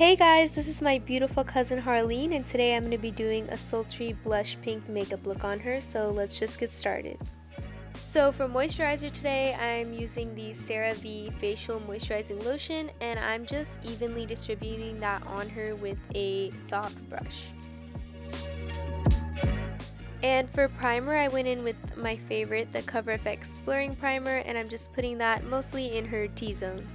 Hey guys, this is my beautiful cousin Harleen, and today I'm going to be doing a sultry blush pink makeup look on her, so let's just get started. So for moisturizer today, I'm using the CeraVe Facial Moisturizing Lotion, and I'm just evenly distributing that on her with a soft brush. And for primer, I went in with my favorite, the Cover FX Blurring Primer, and I'm just putting that mostly in her T-zone.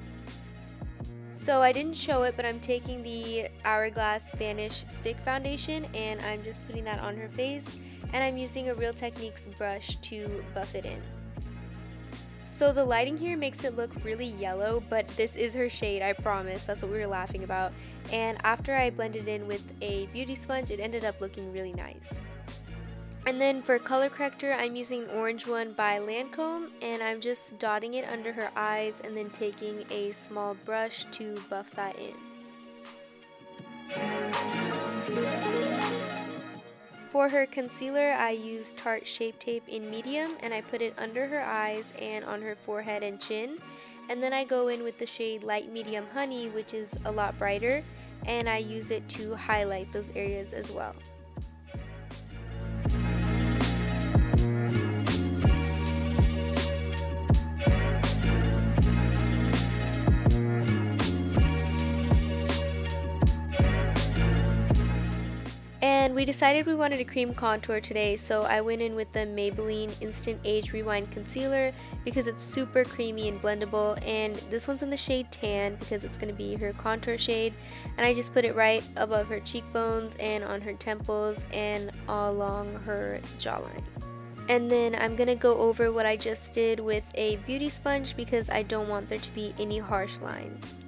So I didn't show it, but I'm taking the Hourglass Vanish Stick Foundation, and I'm just putting that on her face, and I'm using a Real Techniques brush to buff it in. So the lighting here makes it look really yellow, but this is her shade, I promise, that's what we were laughing about. And after I blended in with a beauty sponge, it ended up looking really nice. And then for color corrector, I'm using an orange one by Lancome, and I'm just dotting it under her eyes and then taking a small brush to buff that in. For her concealer, I used Tarte Shape Tape in medium, and I put it under her eyes and on her forehead and chin. And then I go in with the shade Light Medium Honey, which is a lot brighter, and I use it to highlight those areas as well. And we decided we wanted a cream contour today, so I went in with the Maybelline Instant Age Rewind Concealer because it's super creamy and blendable, and this one's in the shade Tan because it's going to be her contour shade, and I just put it right above her cheekbones and on her temples and all along her jawline. And then I'm going to go over what I just did with a beauty sponge because I don't want there to be any harsh lines.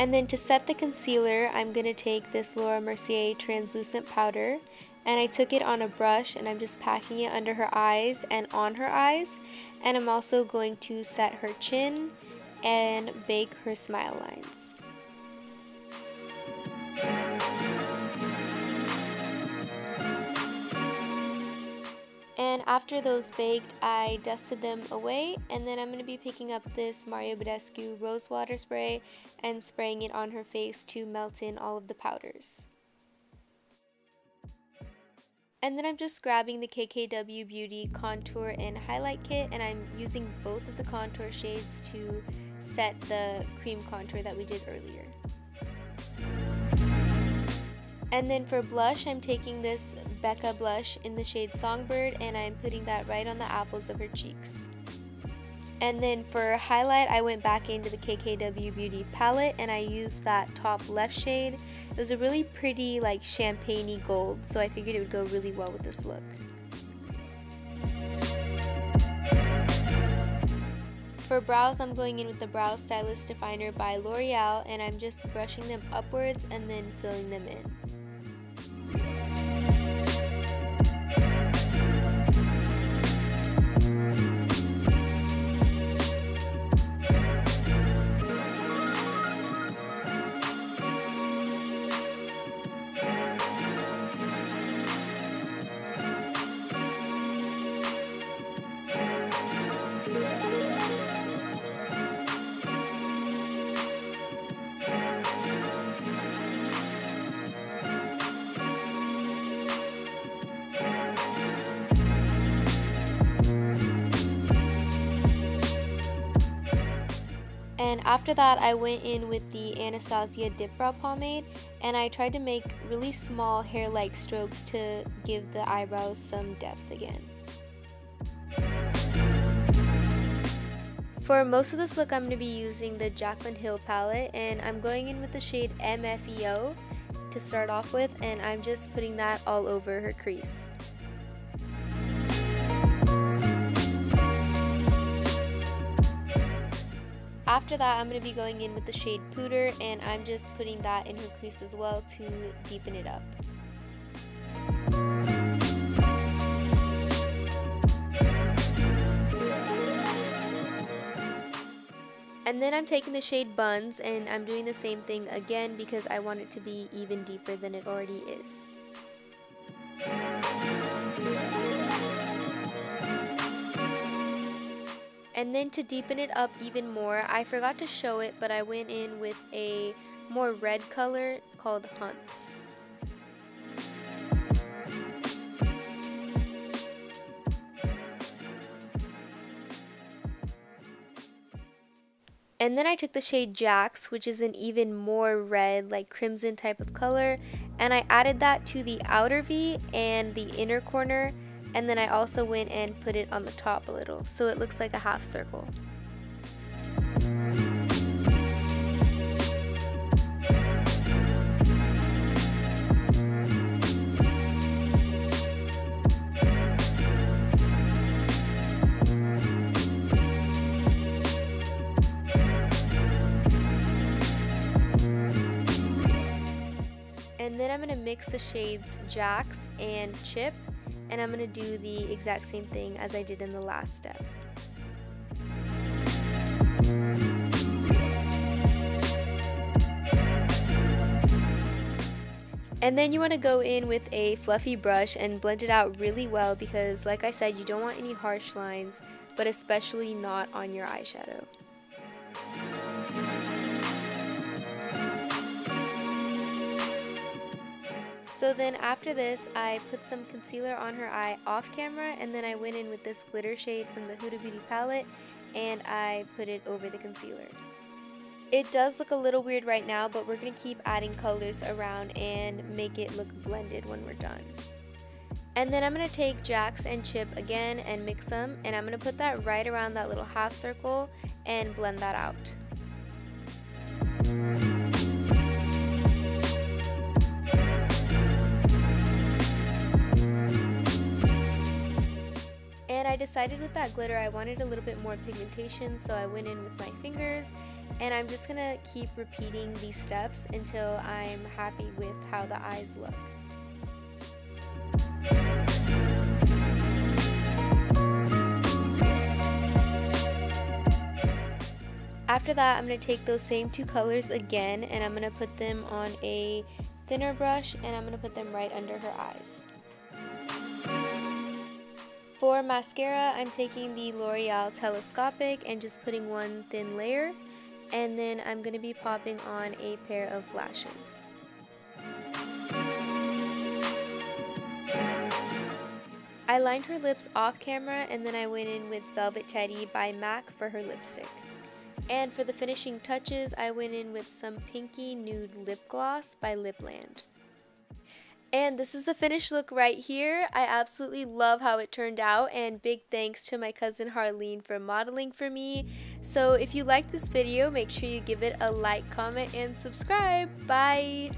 And then to set the concealer, I'm going to take this Laura Mercier translucent powder, and I took it on a brush and I'm just packing it under her eyes and on her eyes, and I'm also going to set her chin and bake her smile lines. And after those baked, I dusted them away, and then I'm going to be picking up this Mario Badescu Rose Water Spray and spraying it on her face to melt in all of the powders. And then I'm just grabbing the KKW Beauty Contour and Highlight Kit, and I'm using both of the contour shades to set the cream contour that we did earlier. And then for blush, I'm taking this Becca blush in the shade Songbird, and I'm putting that right on the apples of her cheeks. And then for highlight, I went back into the KKW Beauty palette, and I used that top left shade. It was a really pretty, like, champagne-y gold, so I figured it would go really well with this look. For brows, I'm going in with the Brow Stylist Definer by L'Oreal, and I'm just brushing them upwards and then filling them in. And after that, I went in with the Anastasia Dip Brow Pomade, and I tried to make really small hair-like strokes to give the eyebrows some depth again. For most of this look, I'm going to be using the Jaclyn Hill palette, and I'm going in with the shade MFEO to start off with, and I'm just putting that all over her crease. After that, I'm going to be going in with the shade Pooter, and I'm just putting that in her crease as well to deepen it up. And then I'm taking the shade Buns, and I'm doing the same thing again because I want it to be even deeper than it already is. And then to deepen it up even more, I forgot to show it, but I went in with a more red color called Hunts. And then I took the shade Jax, which is an even more red, like crimson type of color, and I added that to the outer V and the inner corner, and then I also went and put it on the top a little, so it looks like a half circle. And then I'm going to mix the shades Jax and Chip, and I'm going to do the exact same thing as I did in the last step. And then you want to go in with a fluffy brush and blend it out really well, because like I said, you don't want any harsh lines, but especially not on your eyeshadow. So then after this, I put some concealer on her eye off camera, and then I went in with this glitter shade from the Huda Beauty palette and I put it over the concealer. It does look a little weird right now, but we're going to keep adding colors around and make it look blended when we're done. And then I'm going to take Jax and Chip again and mix them, and I'm going to put that right around that little half circle and blend that out. I decided with that glitter I wanted a little bit more pigmentation, so I went in with my fingers, and I'm just gonna keep repeating these steps until I'm happy with how the eyes look. After that, I'm gonna take those same two colors again, and I'm gonna put them on a thinner brush, and I'm gonna put them right under her eyes. For mascara, I'm taking the L'Oreal Telescopic and just putting one thin layer, and then I'm going to be popping on a pair of lashes. I lined her lips off camera, and then I went in with Velvet Teddy by MAC for her lipstick. And for the finishing touches, I went in with some pinky nude lip gloss by Lipland. And this is the finished look right here. I absolutely love how it turned out, and big thanks to my cousin Harleen for modeling for me. So if you liked this video, make sure you give it a like, comment, and subscribe. Bye!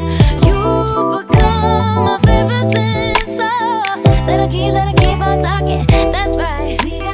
You become my favorite sensor. That'll keep on talking, that's right.